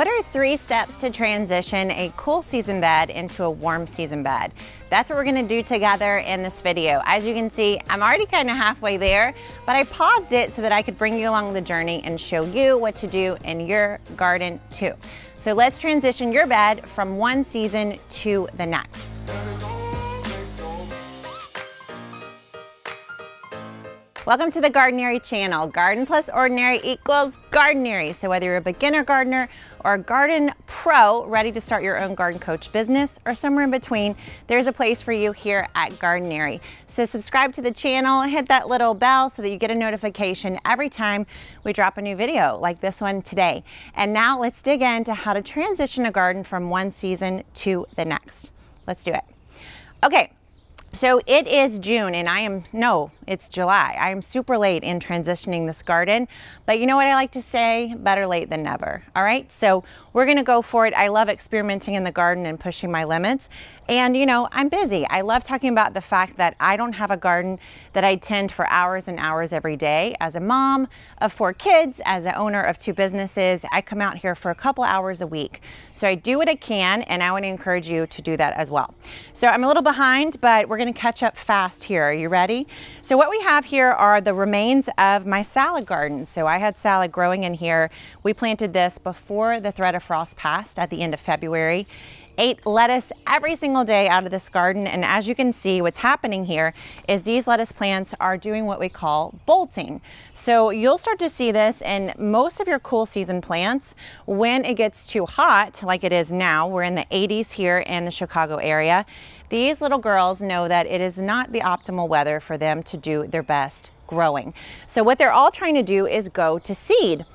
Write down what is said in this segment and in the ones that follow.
What are 3 steps to transition a cool season bed into a warm season bed? That's what we're gonna do together in this video. As you can see, I'm already kind of halfway there, but I paused it so that I could bring you along the journey and show you what to do in your garden too. So let's transition your bed from one season to the next. Welcome to the Gardenary channel. Garden plus ordinary equals Gardenary. So whether you're a beginner gardener or a garden pro ready to start your own garden coach business or somewhere in between, there's a place for you here at Gardenary. So subscribe to the channel, hit that little bell so that you get a notification every time we drop a new video like this one today. And now let's dig into how to transition a garden from one season to the next. Let's do it. Okay. So it is June and it's July. I am super late in transitioning this garden, but you know what I like to say? Better late than never, all right? So we're gonna go for it. I love experimenting in the garden and pushing my limits. And you know, I'm busy. I love talking about the fact that I don't have a garden that I tend for hours and hours every day. As a mom of 4 kids, as an owner of 2 businesses, I come out here for a couple hours a week. So I do what I can and I wanna encourage you to do that as well. So I'm a little behind, but we're gonna catch up fast here. Are you ready? So what we have here are the remains of my salad garden. So I had salad growing in here. We planted this before the threat of frost passed at the end of February. Ate lettuce every single day out of this garden, and as you can see, what's happening here is these lettuce plants are doing what we call bolting. So you'll start to see this in most of your cool season plants when it gets too hot, like it is now. We're in the 80s here in the Chicago area. These little girls know that it is not the optimal weather for them to do their best growing. So what they're all trying to do is go to seed.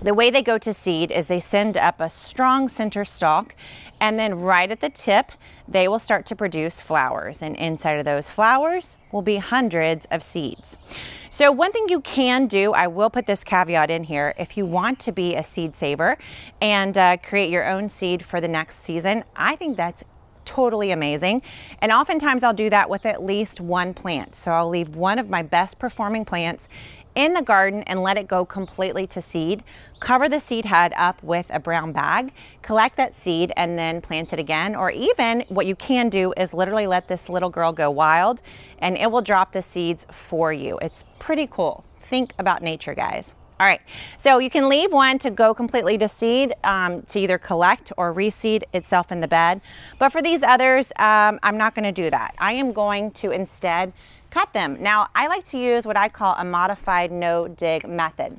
The way they go to seed is they send up a strong center stalk, and then right at the tip, they will start to produce flowers. And inside of those flowers will be hundreds of seeds. So one thing you can do, I will put this caveat in here, if you want to be a seed saver and create your own seed for the next season, I think that's totally amazing. And oftentimes I'll do that with at least one plant. So I'll leave one of my best performing plants in the garden and let it go completely to seed. Cover the seed head up with a brown bag, collect that seed and then plant it again. Or even what you can do is literally let this little girl go wild and it will drop the seeds for you. It's pretty cool. Think about nature, guys. All right, so you can leave one to go completely to seed, to either collect or reseed itself in the bed. But for these others, I'm not gonna do that. I am going to instead cut them. Now, I like to use what I call a modified no-dig method.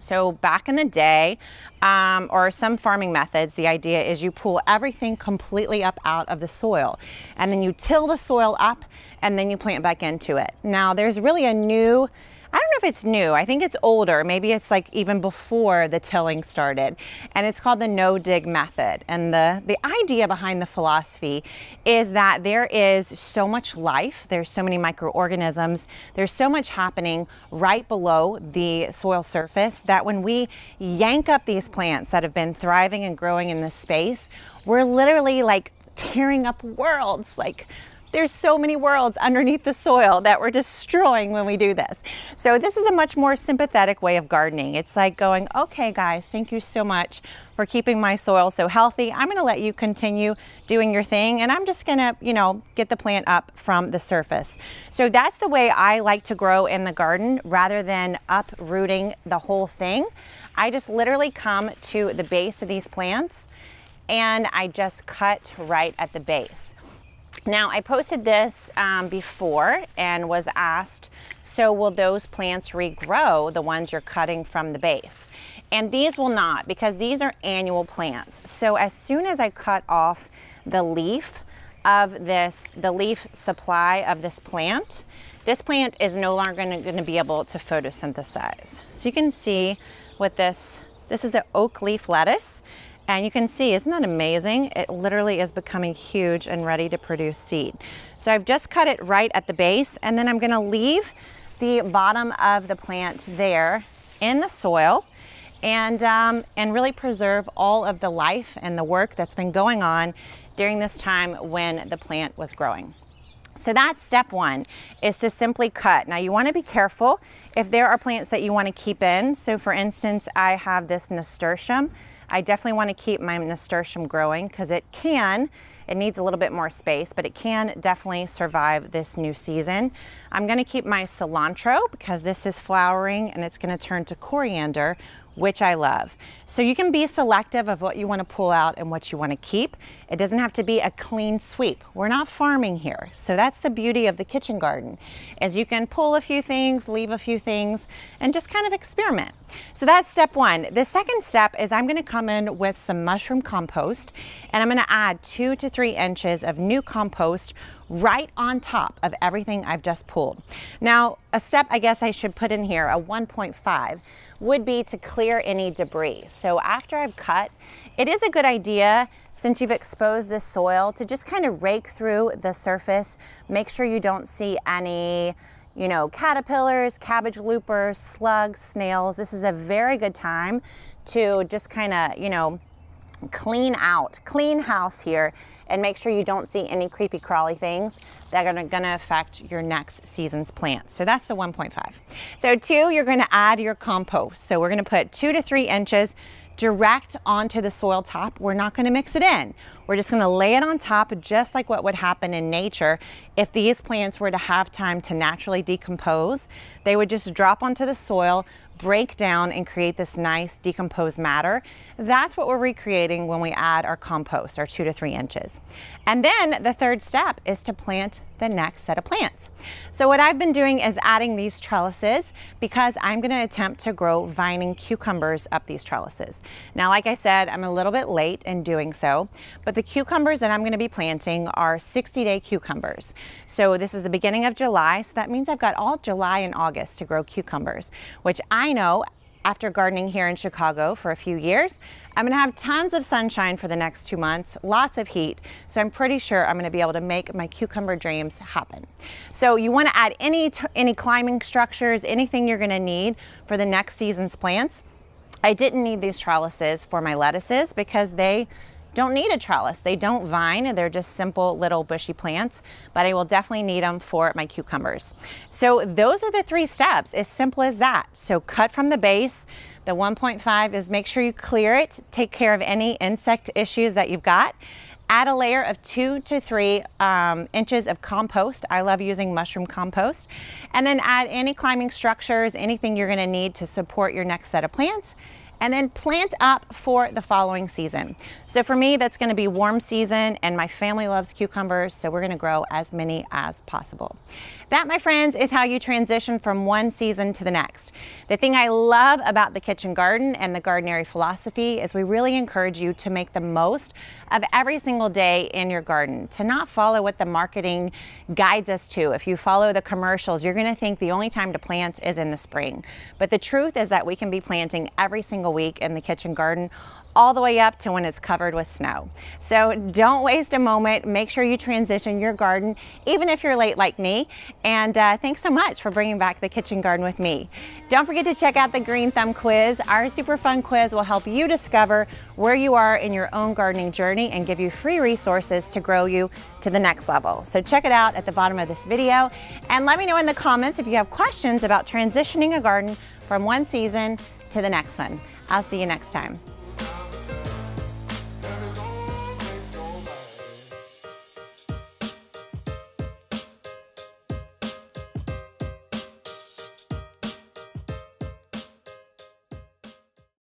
So back in the day, or some farming methods, the idea is you pull everything completely up out of the soil and then you till the soil up and then you plant back into it. Now there's really a new, I don't know if it's new, I think it's older, maybe it's like even before the tilling started, and it's called the no-dig method. And the idea behind the philosophy is that there is so much life, there's so many microorganisms, there's so much happening right below the soil surface that when we yank up these plants that have been thriving and growing in this space, we're literally like tearing up worlds. Like there's so many worlds underneath the soil that we're destroying when we do this. So this is a much more sympathetic way of gardening. It's like going, okay guys, thank you so much for keeping my soil so healthy. I'm gonna let you continue doing your thing and I'm just gonna, you know, get the plant up from the surface. So that's the way I like to grow in the garden rather than uprooting the whole thing. I just literally come to the base of these plants and I just cut right at the base. Now, I posted this before and was asked, so will those plants regrow, the ones you're cutting from the base? And these will not, because these are annual plants. So as soon as I cut off the leaf of this, the leaf supply of this plant is no longer gonna be able to photosynthesize. So you can see what this is an oak leaf lettuce. And you can see, isn't that amazing? It literally is becoming huge and ready to produce seed. So I've just cut it right at the base, and then I'm gonna leave the bottom of the plant there in the soil and really preserve all of the life and the work that's been going on during this time when the plant was growing. So that's step one, is to simply cut. Now you wanna be careful if there are plants that you wanna keep in. So for instance, I have this nasturtium. I definitely want to keep my nasturtium growing because it needs a little bit more space, but it can definitely survive this new season. I'm going to keep my cilantro because this is flowering and it's going to turn to coriander, which I love. So you can be selective of what you want to pull out and what you want to keep. It doesn't have to be a clean sweep. We're not farming here. So that's the beauty of the kitchen garden, is you can pull a few things, leave a few things, and just kind of experiment. So that's step one. The second step is I'm going to come in with some mushroom compost, and I'm going to add 2 to 3 inches of new compost right on top of everything I've just pulled. Now, a step I guess I should put in here, a 1.5, would be to clear any debris. So after I've cut, it is a good idea, since you've exposed this soil, to just kind of rake through the surface, make sure you don't see any caterpillars, cabbage loopers, slugs, snails. This is a very good time to just kind of, clean house here, and make sure you don't see any creepy crawly things that are gonna affect your next season's plants. So that's the 1.5. So 2, you're gonna add your compost. So we're gonna put 2 to 3 inches direct onto the soil top. We're not gonna mix it in. We're just gonna lay it on top, just like what would happen in nature. If these plants were to have time to naturally decompose, they would just drop onto the soil, break down, and create this nice decomposed matter. That's what we're recreating when we add our compost, our 2 to 3 inches. And then the third step is to plant the next set of plants. So what I've been doing is adding these trellises, because I'm going to attempt to grow vining cucumbers up these trellises. Now, like I said, I'm a little bit late in doing so, but the cucumbers that I'm going to be planting are 60-day cucumbers. So this is the beginning of July, so that means I've got all July and August to grow cucumbers, which I know, after gardening here in Chicago for a few years, I'm going to have tons of sunshine for the next 2 months, lots of heat, so I'm pretty sure I'm going to be able to make my cucumber dreams happen. So you want to add any climbing structures, anything you're going to need for the next season's plants. I didn't need these trellises for my lettuces because they don't need a trellis. They don't vine. They're just simple little bushy plants, but I will definitely need them for my cucumbers. So those are the 3 steps, as simple as that. So cut from the base. The 1.5 is make sure you clear it, take care of any insect issues that you've got. Add a layer of 2 to 3 inches of compost. I love using mushroom compost. And then add any climbing structures, anything you're going to need to support your next set of plants. And then plant up for the following season. So for me, that's going to be warm season, and my family loves cucumbers, so we're going to grow as many as possible. That, my friends, is how you transition from one season to the next. The thing I love about the kitchen garden and the Gardenary philosophy is we really encourage you to make the most of every single day in your garden, to not follow what the marketing guides us to. If you follow the commercials, you're going to think the only time to plant is in the spring. But the truth is that we can be planting every single week in the kitchen garden, all the way up to when it's covered with snow. So don't waste a moment. Make sure you transition your garden, even if you're late like me. And thanks so much for bringing back the kitchen garden with me. Don't forget to check out the Green Thumb Quiz. Our super fun quiz will help you discover where you are in your own gardening journey and give you free resources to grow you to the next level. So check it out at the bottom of this video. And let me know in the comments if you have questions about transitioning a garden from one season to the next one. I'll see you next time.